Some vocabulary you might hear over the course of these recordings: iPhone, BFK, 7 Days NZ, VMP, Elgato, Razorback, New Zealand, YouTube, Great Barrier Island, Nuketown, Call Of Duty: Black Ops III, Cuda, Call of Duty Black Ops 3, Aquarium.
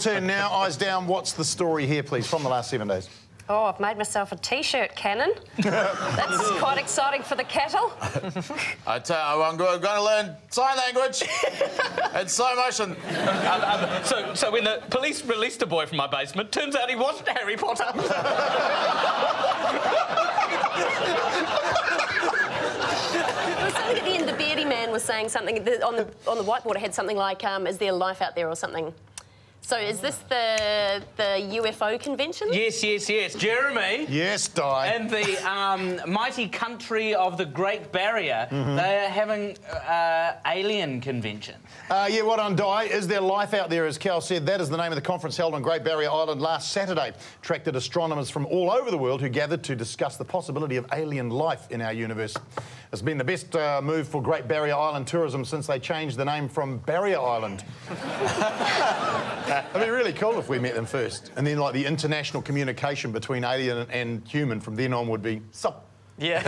Turn now, eyes down. What's the story here, please, from the last 7 days? Oh, I've made myself a T-shirt cannon. That's quite exciting for the cattle. I tell you, I'm going to learn sign language and slow motion. So when the police released a boy from my basement, turns out he wasn't Harry Potter. At the end, the beardy man was saying something on the whiteboard. It had something like, "Is there life out there?" or something. So is this the UFO convention? Yes, yes, yes. Jeremy. Yes, Di. And the mighty country of the Great Barrier, they are having alien convention. Yeah, well done, Di. Is there life out there, as Cal said? That is the name of the conference held on Great Barrier Island last Saturday. Attracted astronomers from all over the world who gathered to discuss the possibility of alien life in our universe. It's been the best move for Great Barrier Island tourism since they changed the name from Barrier Island. It'd be really cool if we met them first, and then like the international communication between alien and human from then on would be sup. Yeah,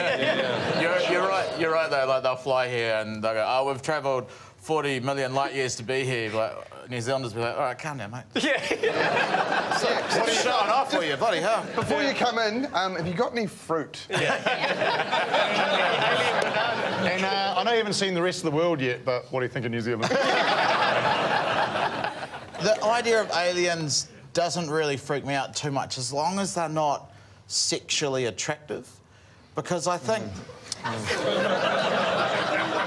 You're right though. Like they'll fly here and they'll go, "Oh, we've travelled 40 million light years to be here." Like New Zealanders be like, "All right, calm down, mate." Yeah. So, what are you showing off for you, bloody hell? Before you come in, have you got any fruit? Yeah. And I know you haven't seen the rest of the world yet, but what do you think of New Zealand? The idea of aliens doesn't really freak me out too much, as long as they're not sexually attractive, because I think...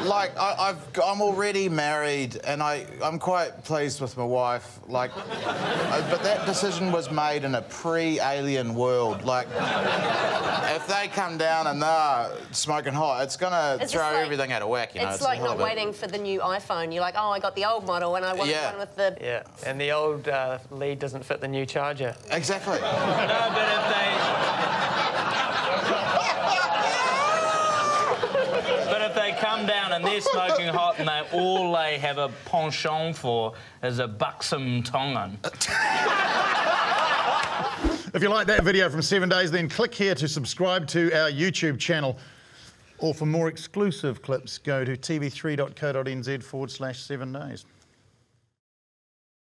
Like, I'm already married, and I'm quite pleased with my wife, like... But that decision was made in a pre-alien world, like... If they come down and they're smoking hot, it's gonna throw everything out of whack, you know? It's like not waiting for the new iPhone. You're like, oh, I got the old model, and I want one with the... Yeah, and the old lead doesn't fit the new charger. Exactly. No, but if they come down and they're smoking hot and all they have a penchant for is a buxom Tongan. If you like that video from 7 Days, then click here to subscribe to our YouTube channel. Or for more exclusive clips, go to tv3.co.nz/7days.